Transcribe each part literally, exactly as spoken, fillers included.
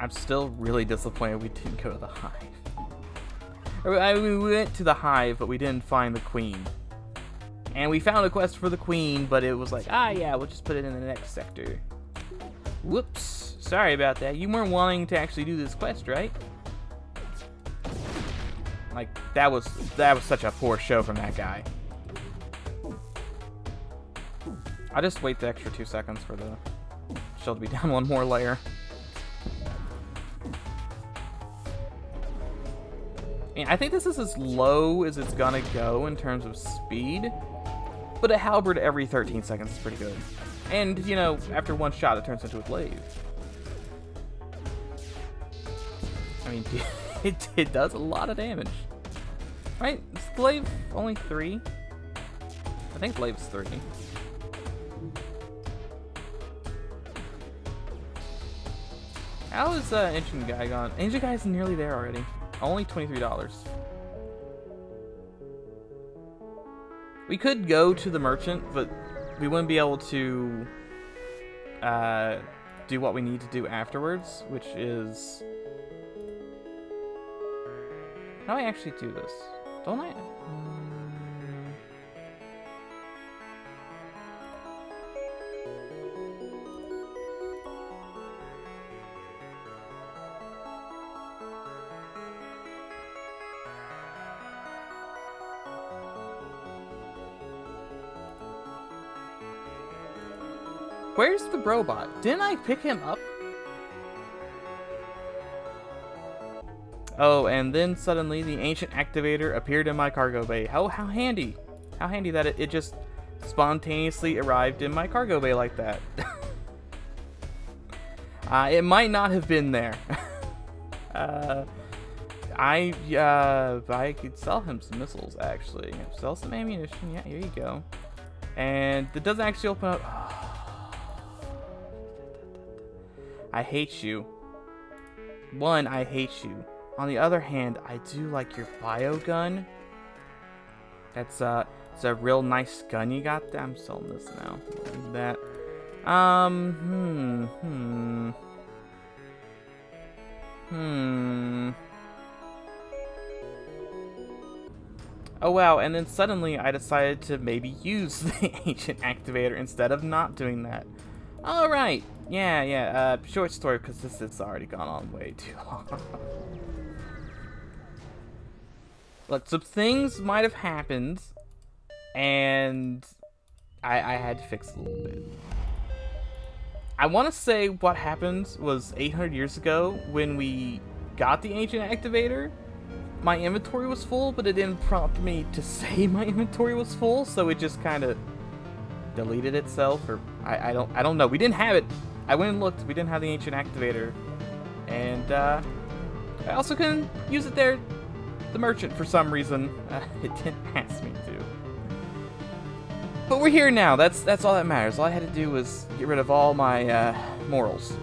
I'm still really disappointed we didn't go to the Hive. I mean, we went to the Hive, but we didn't find the Queen. And we found a quest for the Queen, but it was like, ah, yeah, we'll just put it in the next sector. Whoops. Sorry about that. You weren't wanting to actually do this quest, right? Like, that was, that was such a poor show from that guy. I'll just wait the extra two seconds for the shell to be down one more layer. I think this is as low as it's gonna go in terms of speed, but a halberd every thirteen seconds is pretty good. And, you know, after one shot it turns into a glaive. I mean, it, it does a lot of damage. Right? Is glaive only three? I think glaive is three. How is uh, Ancient Guy gone? Ancient Guy's nearly there already. Only twenty-three dollars. We could go to the merchant, but we wouldn't be able to uh, do what we need to do afterwards, which is... How do I actually do this? Don't I? Where's the robot? Didn't I pick him up? Oh, and then suddenly the ancient activator appeared in my cargo bay. Oh, how handy. How handy that it, it just spontaneously arrived in my cargo bay like that. uh, it might not have been there. uh, I, uh, I could sell him some missiles, actually. Sell some ammunition. Yeah, here you go. And it doesn't actually open up... Oh. I hate you. One, I hate you. On the other hand, I do like your bio gun. That's uh, it's a real nice gun you got there. I'm selling this now. That. Um, hmm, hmm. Hmm. Oh wow, and then suddenly I decided to maybe use the ancient activator instead of not doing that. Alright. Yeah, yeah, uh, short story, because this has already gone on way too long. Look, some things might have happened, and I, I had to fix a little bit. I want to say what happened was eight hundred years ago, when we got the ancient activator, my inventory was full, but it didn't prompt me to say my inventory was full, so it just kind of deleted itself, or I, I don't, I don't know. We didn't have it. I went and looked, we didn't have the ancient activator, and uh, I also couldn't use it there, the merchant, for some reason. Uh, it didn't ask me to. But we're here now, that's that's all that matters. All I had to do was get rid of all my uh, morals.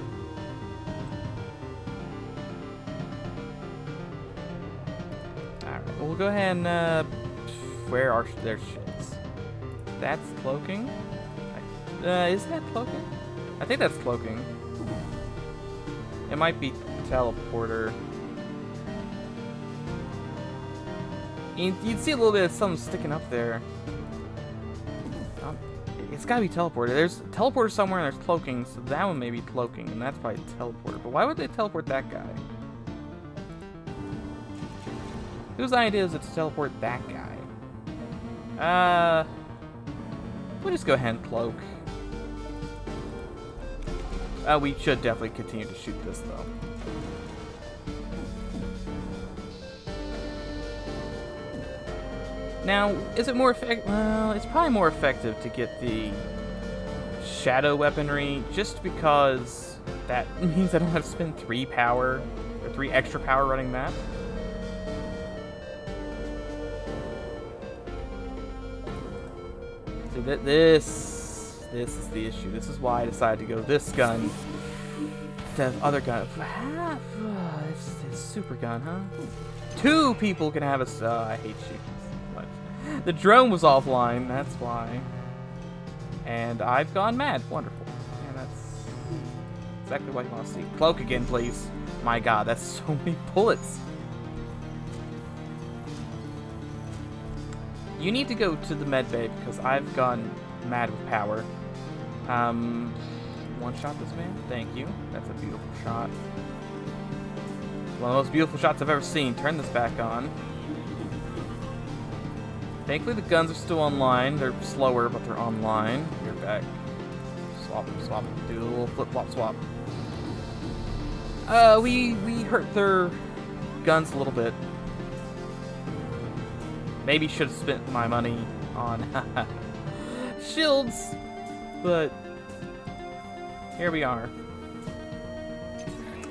Alright, well, we'll go ahead and uh, where are their shits? That's cloaking. Uh, isn't that cloaking? I think that's cloaking. It might be teleporter. You'd, you'd see a little bit of something sticking up there. Um, it's gotta be teleporter. There's teleporter somewhere and there's cloaking, so that one may be cloaking, and that's probably teleporter. But why would they teleport that guy? Whose idea is it to teleport that guy? Uh, we'll just go ahead and cloak. Uh, we should definitely continue to shoot this, though. Now, is it more effective? Well, it's probably more effective to get the shadow weaponry, just because that means I don't have to spend three power, or three extra power running that. See, that this... This is the issue. This is why I decided to go this gun instead of other gun. Half, uh, it's, it's super gun, huh? Two people can have a. Uh, I hate you so much. The drone was offline. That's why. And I've gone mad. Wonderful. And that's exactly what you want to see. Cloak again, please. My god, that's so many bullets. You need to go to the med bay because I've gone mad with power. Um, one shot this man. Thank you. That's a beautiful shot. One of the most beautiful shots I've ever seen. Turn this back on. Thankfully, the guns are still online. They're slower, but they're online. You're back. Swap them, swap them. Do a little flip flop swap. Uh, we we hurt their guns a little bit. Maybe should have spent my money on shields, but here we are.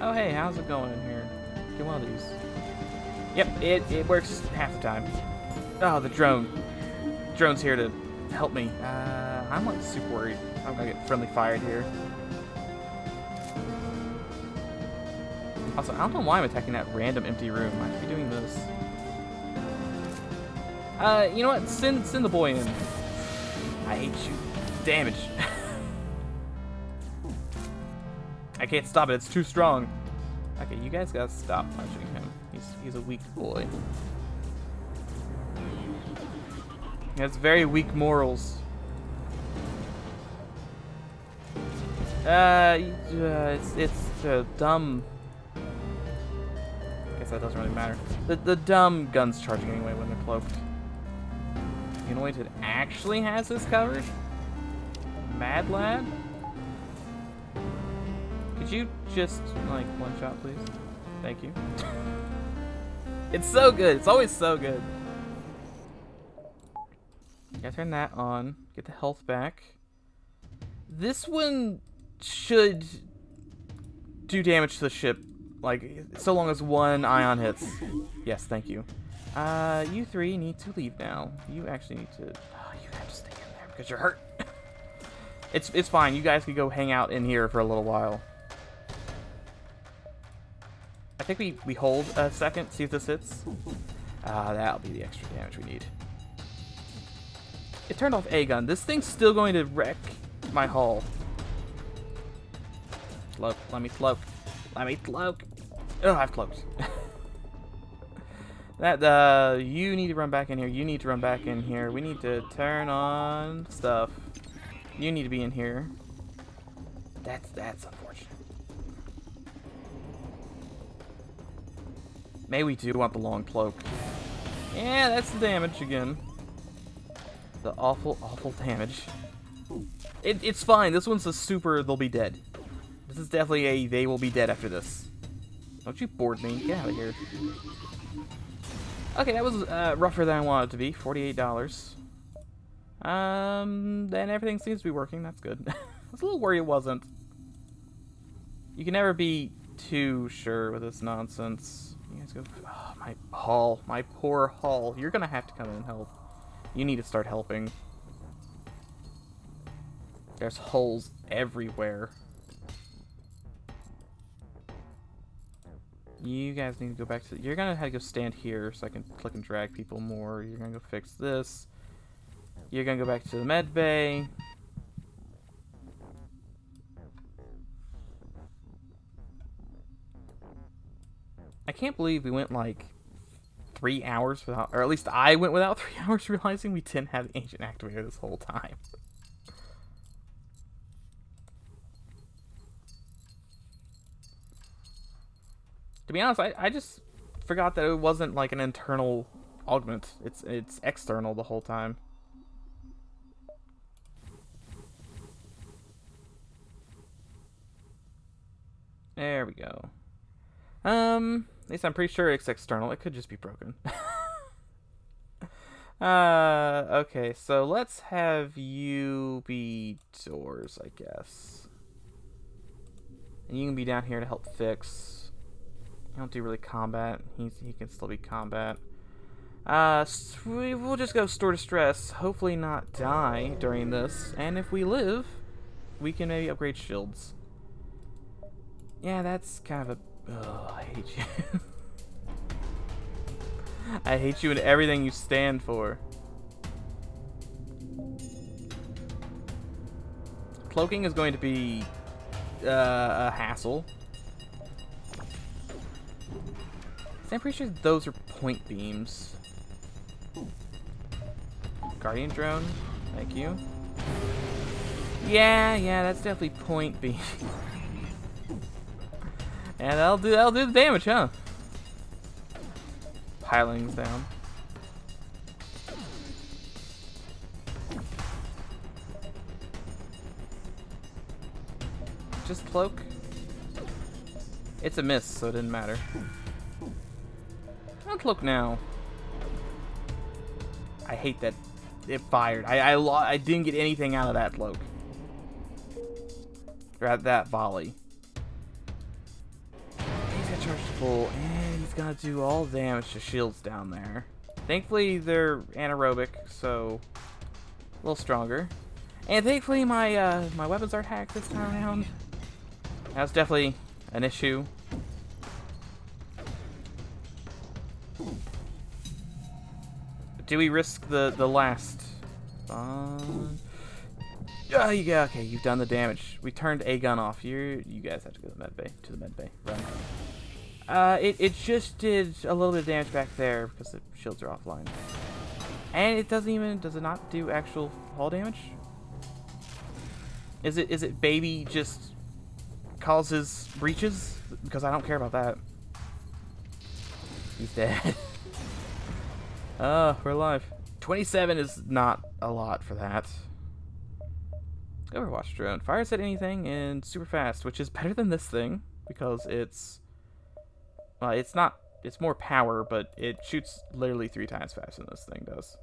Oh hey, how's it going in here? Get one of these. Yep, it, it works half the time. Oh, the drone. The drone's here to help me. Uh, I'm like super worried. I'm gonna get friendly fired here. Also, I don't know why I'm attacking that random empty room. I should be doing this. Uh, you know what? Send send the boy in. I hate you. Damage. I can't stop it. It's too strong. Okay, you guys gotta stop punching him. He's he's a weak boy. He has very weak morals. Uh, uh it's it's uh, dumb. I guess that doesn't really matter. The the dumb gun's charging anyway when they're cloaked. Anointed actually has this covered? Mad lad? Could you just, like, one shot, please? Thank you. It's so good. It's always so good. Yeah, turn that on. Get the health back. This one should do damage to the ship, like, so long as one ion hits. Yes, thank you. Uh, you three need to leave now. You actually need to... Oh, you have to stay in there because you're hurt. It's it's fine. You guys could go hang out in here for a little while. I think we, we hold a second, see if this hits. Ah, uh, that'll be the extra damage we need. It turned off a gun. This thing's still going to wreck my hull. Cloak. Let me cloak. Let me cloak. Oh, I've cloaked. That, uh, you need to run back in here. You need to run back in here. We need to turn on stuff. You need to be in here. That's, that's unfortunate. Maybe we do want the long cloak. Yeah, that's the damage again. The awful, awful damage. It, it's fine. This one's a super, they'll be dead. This is definitely a they will be dead after this. Don't you board me. Get out of here. Okay, that was uh, rougher than I wanted it to be. forty-eight dollars. Um, then everything seems to be working. That's good. I was a little worried it wasn't. You can never be too sure with this nonsense. You guys go... Oh, my hull. My poor hull. You're gonna have to come in and help. You need to start helping. There's holes everywhere. You guys need to go back to... You're going to have to go stand here so I can click and drag people more. You're going to go fix this. You're going to go back to the med bay. I can't believe we went like three hours without... Or at least I went without three hours realizing we didn't have Ancient Activator this whole time. To be honest, I, I just forgot that it wasn't like an internal augment. It's it's external the whole time. There we go. Um, at least I'm pretty sure it's external. It could just be broken. uh, okay, so let's have you be doors, I guess. And you can be down here to help fix... I don't do really combat. He's, he can still be combat. Uh, we, we'll just go store distress. Hopefully not die during this. And if we live, we can maybe upgrade shields. Yeah, that's kind of a... Ugh, I hate you. I hate you and everything you stand for. Cloaking is going to be uh, a hassle. So I'm pretty sure those are point beams. Guardian drone, thank you. Yeah, yeah, that's definitely point beam. And that'll do that'll do the damage, huh? Pilings down. Just cloak. It's a miss, so it didn't matter. I'll cloak now. I hate that it fired. I I, lo I didn't get anything out of that cloak. Or at that volley. He's got charge full, and he's got to do all damage to shields down there. Thankfully, they're anaerobic, so a little stronger. And thankfully, my uh, my weapons aren't hacked this time around. That was definitely an issue. Do we risk the the last? Um, oh, you got okay. You've done the damage. We turned a gun off. You you guys have to go to the med bay. To the med bay. Run. Uh, it it just did a little bit of damage back there because the shields are offline. And it doesn't even does it not do actual hull damage? Is it is it baby just causes breaches? Because I don't care about that. He's dead. Oh, we're alive. twenty-seven is not a lot for that. Overwatch drone. Fires at anything and super fast, which is better than this thing because it's... Well, it's not... It's more power, but it shoots literally three times faster than this thing does.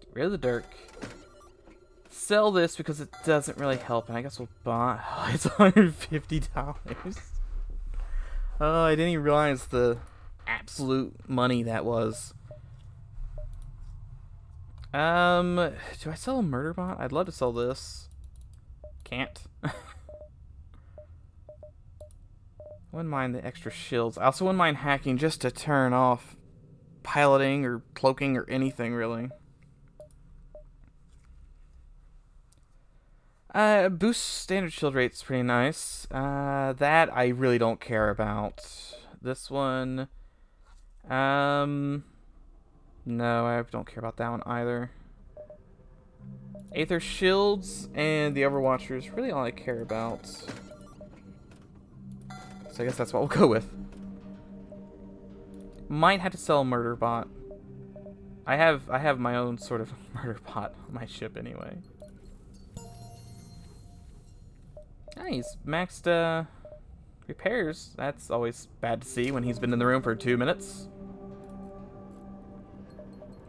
Get rid of the Dirk. Sell this because it doesn't really help, and I guess we'll buy... Oh, it's one hundred fifty dollars. Oh, I didn't even realize the absolute money that was. Um, do I sell a murder bot? I'd love to sell this. Can't. Wouldn't mind the extra shields. I also wouldn't mind hacking just to turn off piloting or cloaking or anything really. Uh, boost standard shield rate's pretty nice. Uh, that I really don't care about. This one, um, no, I don't care about that one either. Aether shields and the Overwatchers really all I care about. So I guess that's what we'll go with. Might have to sell a murder bot. I have I have my own sort of murder bot on my ship anyway. Nice. Maxed uh, repairs. That's always bad to see when he's been in the room for two minutes.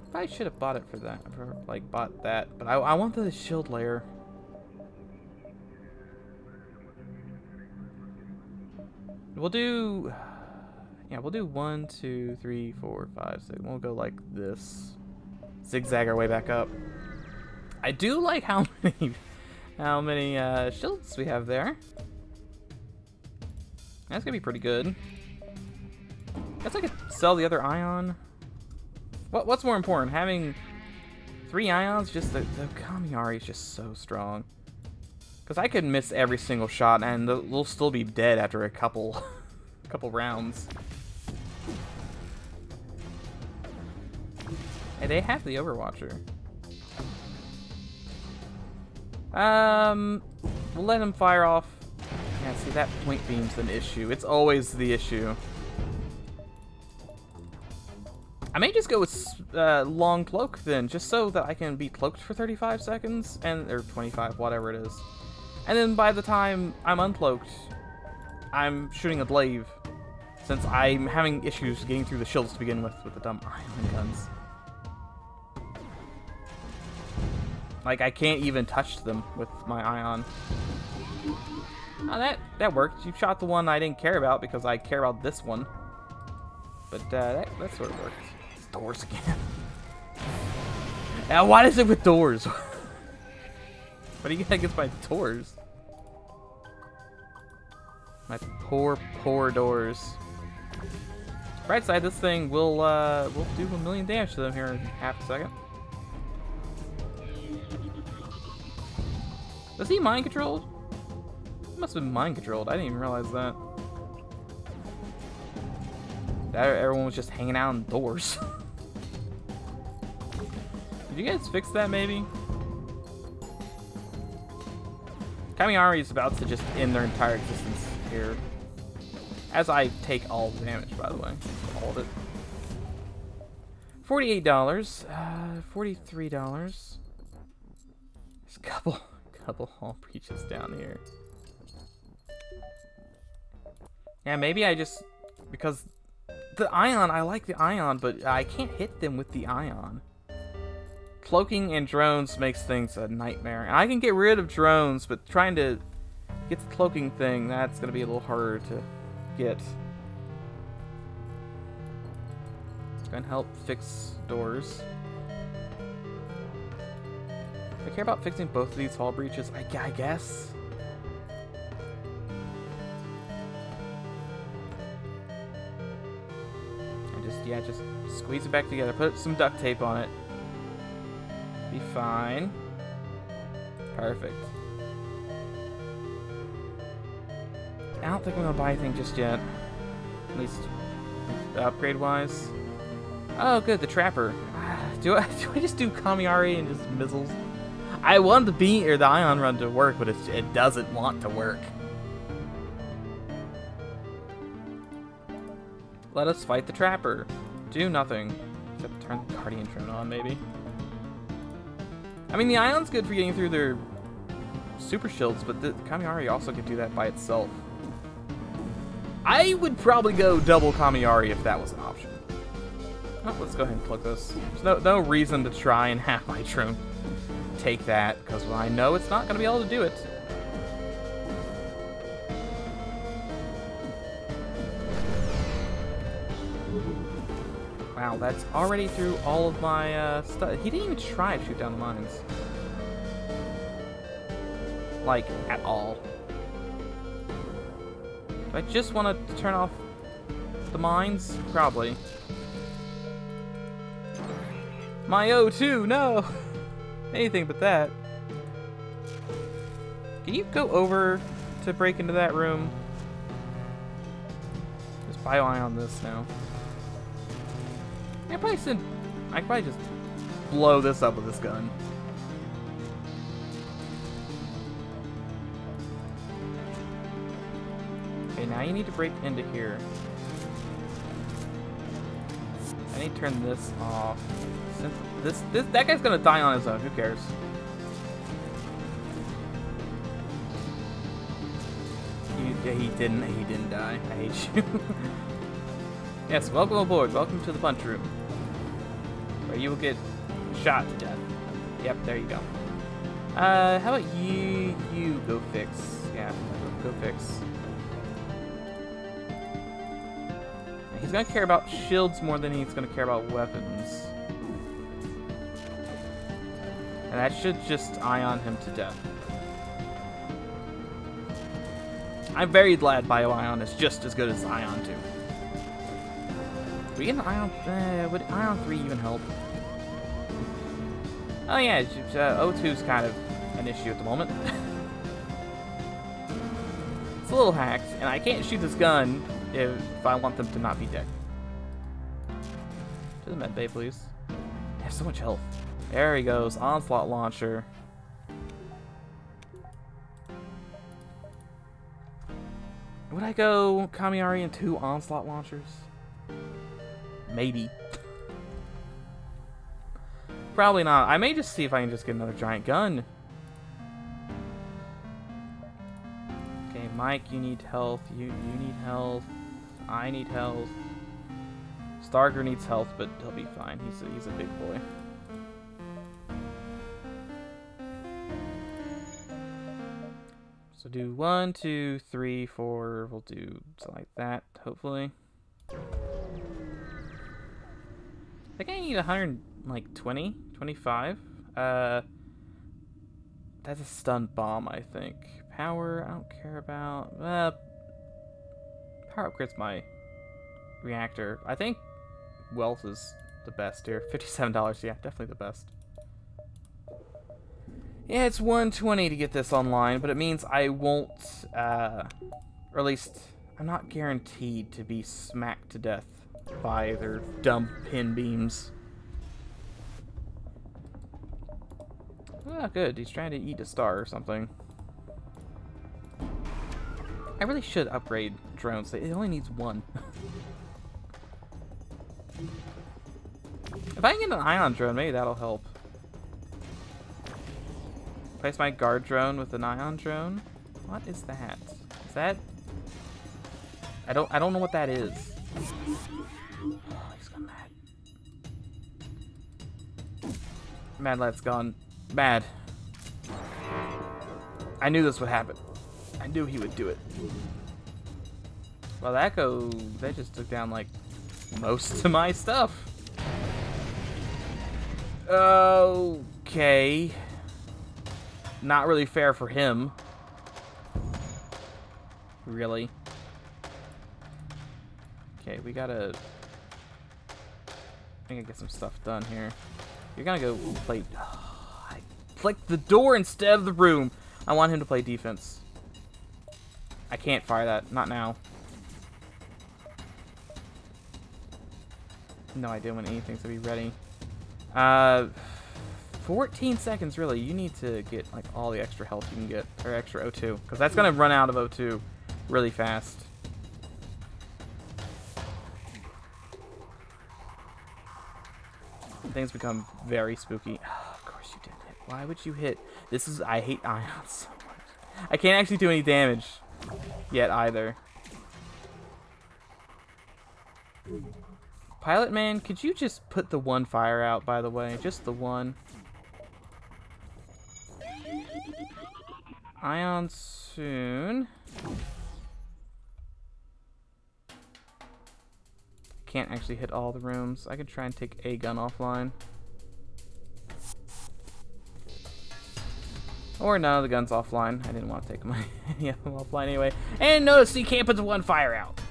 Probably should have bought it for that. Or, like, bought that. But I, I want the shield layer. We'll do... Yeah, we'll do one, two, three, four, five, six. We'll go like this. Zigzag our way back up. I do like how many... How many uh, shields we have there? That's gonna be pretty good. Guess I could sell the other ion. What What's more important, having three ions? Just the, the Kamiari is just so strong. Cause I could miss every single shot, and they'll still be dead after a couple, couple rounds. Hey, they have the Overwatcher. Um, we'll let him fire off. Yeah, see, that point beam's an issue. It's always the issue. I may just go with uh, long cloak then, just so that I can be cloaked for thirty-five seconds, and or twenty-five, whatever it is. And then by the time I'm uncloaked, I'm shooting a glaive, since I'm having issues getting through the shields to begin with with the dumb island guns. Like, I can't even touch them with my ion. Oh, that, that worked. You shot the one I didn't care about because I care about this one. But uh, that, that sort of worked. It's doors again. Now, why is it with doors? What do you got against my doors? My poor, poor doors. Right side, this thing will uh, will do a million damage to them here in half a second. Was he mind controlled? He must have been mind controlled. I didn't even realize that. Everyone was just hanging out indoors. Did you guys fix that, maybe? Kamiari is about to just end their entire existence here. As I take all the damage, by the way. All of it. forty-eight dollars. Uh, forty-three dollars. There's a couple, couple hall breaches down here. Yeah, maybe I just... Because the Ion, I like the Ion, but I can't hit them with the Ion. Cloaking and drones makes things a nightmare. And I can get rid of drones, but trying to get the cloaking thing, that's going to be a little harder to... Get. Gonna help fix doors. Do I care about fixing both of these hall breaches? I, I guess. I just, yeah, just squeeze it back together. Put some duct tape on it. Be fine. Perfect. I don't think I'm gonna buy anything just yet. At least upgrade-wise. Oh, good, the Trapper. Do I do I just do Kamiari and just Mizzles? I want the beat or the Ion Run to work, but it's, it doesn't want to work. Let us fight the Trapper. Do nothing. Except turn the Guardian drone on, maybe. I mean, the Ion's good for getting through their super shields, but the Kamiari also can do that by itself. I would probably go double Kamiari if that was an option. Oh, let's go ahead and plug this. There's no, no reason to try and have my drone take that, because I know it's not going to be able to do it. Wow, that's already through all of my uh, stuff. He didn't even try to shoot down the mines. Like, at all. I just want to turn off the mines? Probably. My O two, no! Anything but that. Can you go over to break into that room? Just bio-ion this now. I probably should, I could probably just blow this up with this gun. Now you need to break into here. I need to turn this off. Since this, this, that guy's gonna die on his own. Who cares? He, he didn't. He didn't die. I hate you. Yes, welcome aboard. Welcome to the punch room, where you will get shot to death. Yep, there you go. Uh, how about you? You go fix. Yeah, go fix. He's gonna care about shields more than he's gonna care about weapons. And that should just ion him to death. I'm very glad Bio-Ion is just as good as Ion two. We get an Ion... Uh, would Ion three even help? Oh yeah, uh, O two's kind of an issue at the moment. It's a little hacked, and I can't shoot this gun if I want them to not be dead. To the med bay, please. I have so much health. There he goes. Onslaught Launcher. Would I go Kamiari and two Onslaught Launchers? Maybe. Probably not. I may just see if I can just get another giant gun. Okay, Mike, you need health. You, you need health. I need health. Starger needs health, but he'll be fine. He's a, he's a big boy. So do one, two, three, four. We'll do something like that, hopefully. I think I need one hundred, like, twenty? twenty-five? Uh, that's a stun bomb, I think. Power, I don't care about. Uh, Power upgrades my reactor. I think wealth is the best here. fifty-seven dollars, yeah, definitely the best. Yeah, it's one twenty to get this online, but it means I won't, uh, or at least I'm not guaranteed to be smacked to death by their dumb pin beams. Oh, good. He's trying to eat a star or something. I really should upgrade drones. It only needs one. If I can get an ion drone, maybe that'll help. Place my guard drone with an ion drone. What is that? Is that? I don't. I don't know what that is. Oh, he's gone mad. Mad lad's gone mad. I knew this would happen. I knew he would do it. Well, the Echo, they just took down like most of my stuff. Okay. Not really fair for him. Really. Okay, we gotta... I think I get some stuff done here. You're gonna go play... Oh, I clicked the door instead of the room. I want him to play defense. I can't fire that. Not now. No idea when anything's gonna be ready. Uh... fourteen seconds, really. You need to get like all the extra health you can get, or extra O two, because that's gonna run out of O two really fast. Things become very spooky. Oh, of course you didn't hit. Why would you hit? This is I hate ions so much. I can't actually do any damage yet either. Pilot man, could you just put the one fire out? By the way, just the one. Ion soon. Can't actually hit all the rooms. I could try and take a gun offline. Or none of the guns offline. I didn't want to take my any of them offline anyway. And notice you can't put the one fire out.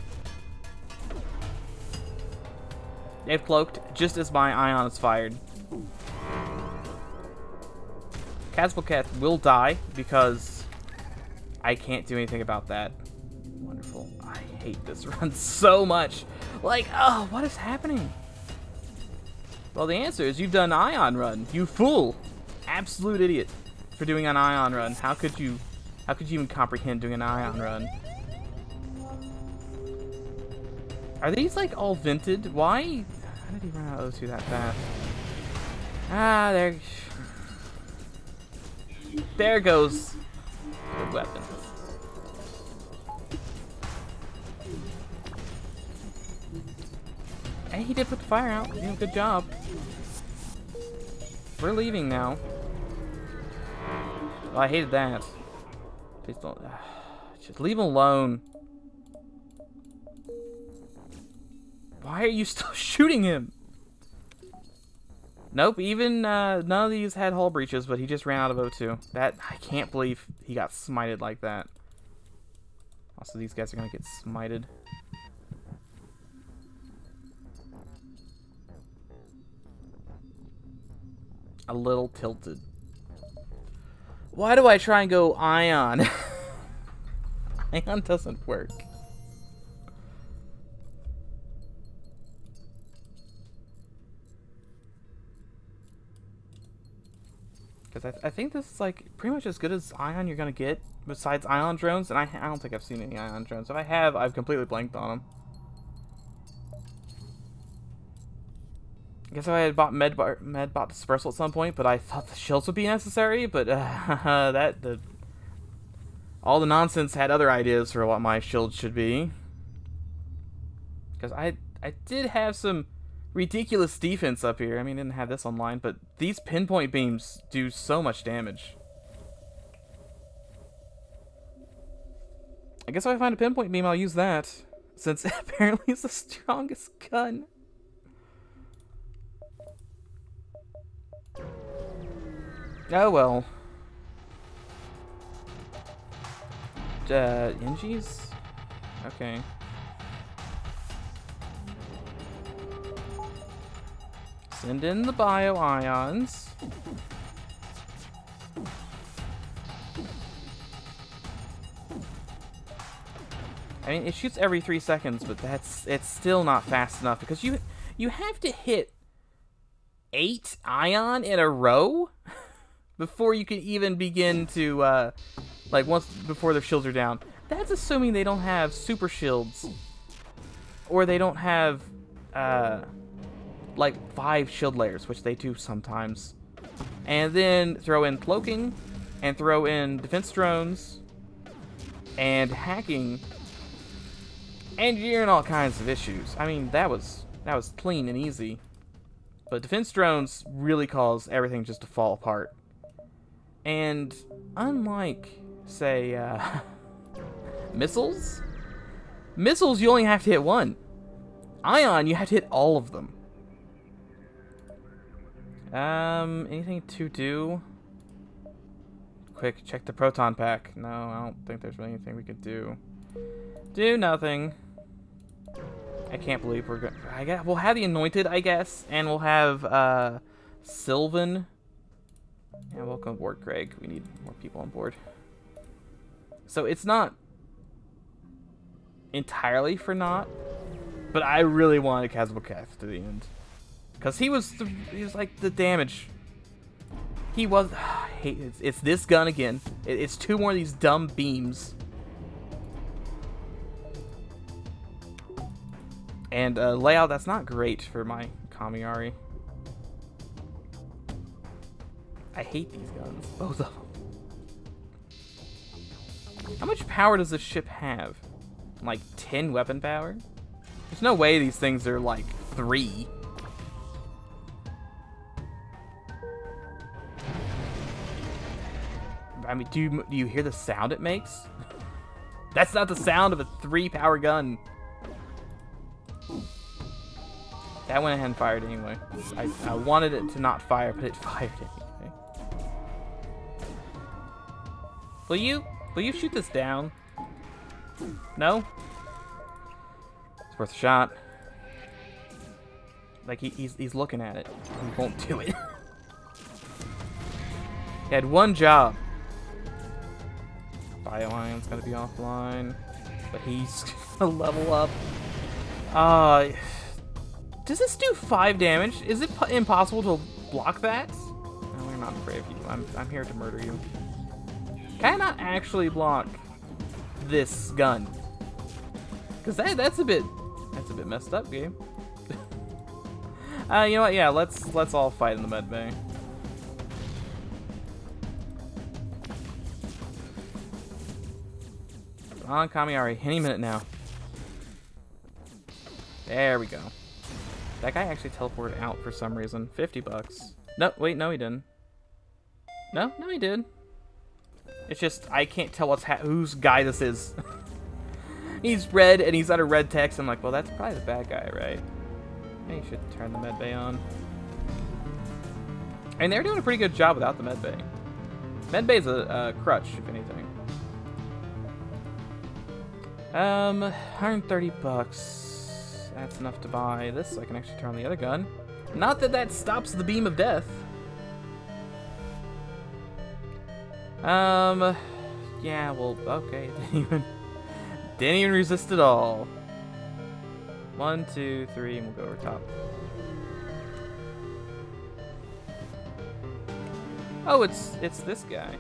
They've cloaked just as my ion is fired. Caspulcat will die because I can't do anything about that. Wonderful. I hate this run so much. Like, oh, what is happening? Well, the answer is you've done ion run. You fool. Absolute idiot for doing an ion run. How could you, how could you even comprehend doing an ion run? Are these, like, all vented? Why? How did he run out of O two that fast? Ah, there... There goes the weapon. Hey, he did put the fire out. You know, good job. We're leaving now. Oh, I hated that. Please don't. Uh, just leave him alone. Why are you still shooting him? Nope, even uh, none of these had hull breaches, but he just ran out of O two. That, I can't believe he got smited like that. Also, these guys are going to get smited. A little tilted. Why do I try and go ion? Ion doesn't work. Because I, th I think this is like pretty much as good as ion you're going to get besides ion drones. And I, I don't think I've seen any ion drones. If I have, I've completely blanked on them. I guess if I had bought Medbot, Medbot Dispersal at some point, but I thought the shields would be necessary. But uh, that the all the nonsense had other ideas for what my shield should be. Because I, I did have some... ridiculous defense up here. I mean, didn't have this online, but these pinpoint beams do so much damage. I guess if I find a pinpoint beam, I'll use that, since it apparently it's the strongest gun. Oh well. Uh, N Gs? Okay. Send in the bio ions. I mean, it shoots every three seconds, but that's it's still not fast enough because you you have to hit eight ion in a row before you can even begin to uh, like once before their shields are down. That's assuming they don't have super shields or they don't have uh, like five shield layers, which they do sometimes. And then throw in cloaking and throw in defense drones and hacking, and you're in all kinds of issues. I mean, that was that was clean and easy, but defense drones really cause everything just to fall apart. And unlike, say, uh, missiles, missiles you only have to hit one. Ion, you have to hit all of them. Um, anything to do? Quick, check the proton pack. No, I don't think there's really anything we could do. Do nothing. I can't believe we're gonna... I guess we'll have the Anointed, I guess, and we'll have uh, Sylvan. And welcome aboard, Greg. We need more people on board. So it's not entirely for naught, but I really wanted Caspulcat to the end. Because he was, the, he was like the damage. He was, I hate it's, it's this gun again. It, it's two more of these dumb beams. And uh, layout, that's not great for my Kamiari. I hate these guns, both of them. How much power does this ship have? Like ten weapon power? There's no way these things are like three. I mean, do you, do you hear the sound it makes? That's not the sound of a three-power gun. That went ahead and fired anyway. I, I wanted it to not fire, but it fired anyway. Will you, will you shoot this down? No? It's worth a shot. Like, he, he's, he's looking at it. He won't do it. He had one job. Bio-Ion's gotta be offline, but he's gonna level up. Uh, does this do five damage? Is it impossible to block that? No, we're not afraid of you. I'm, I'm here to murder you. Can I not actually block this gun? Cause that that's a bit that's a bit messed up, game. uh, you know what? Yeah, let's let's all fight in the med bay. On Kamiari, any minute now. There we go. That guy actually teleported out for some reason. fifty bucks. No, wait, no he didn't. No, no he did. It's just, I can't tell what's ha whose guy this is. He's red and he's under red text. I'm like, well, that's probably the bad guy, right? Maybe you should turn the med bay on. And they're doing a pretty good job without the med bay. Med bay's a, a crutch, if anything. Um, one hundred thirty bucks. That's enough to buy this, so I can actually turn on the other gun. Not that that stops the beam of death. Um, yeah, well, okay, it didn't even, didn't even resist at all. One, two, three, and we'll go over top. Oh, it's, it's this guy.